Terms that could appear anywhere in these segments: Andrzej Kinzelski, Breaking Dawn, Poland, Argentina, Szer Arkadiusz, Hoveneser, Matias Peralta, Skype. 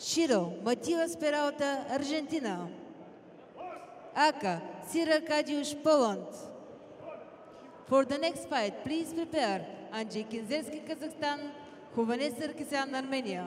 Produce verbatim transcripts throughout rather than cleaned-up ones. Shiro Matias Peralta, Argentyna. Aka Szer Arkadiusz, Poland. For the next fight, please prepare Andrzej Kinzelski, Kazakhstan, Hoveneser, Armenia.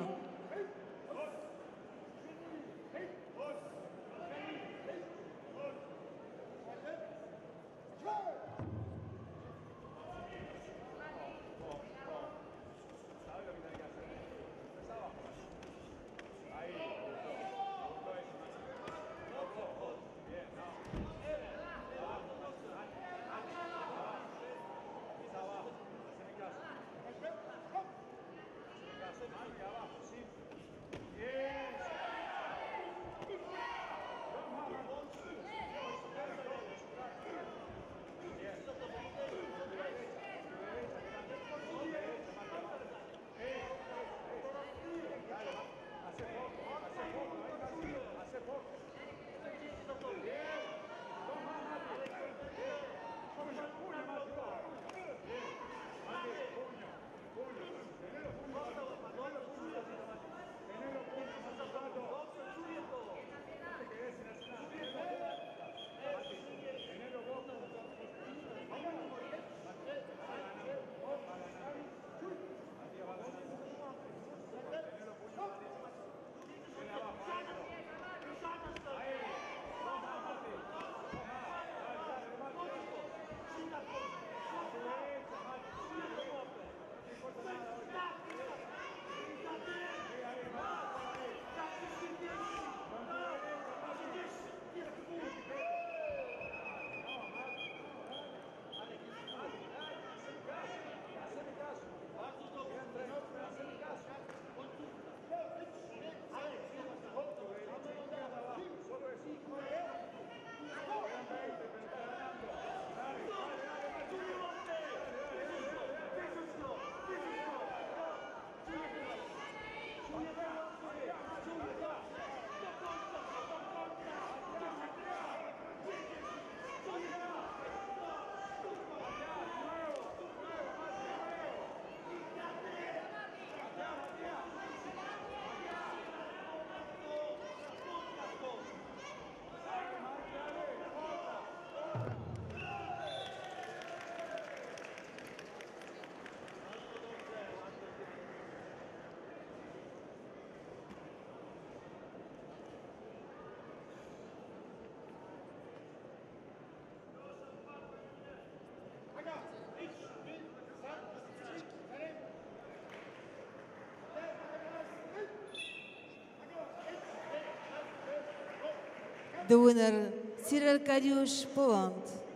The winner, Szer Arkadiusz, Poland.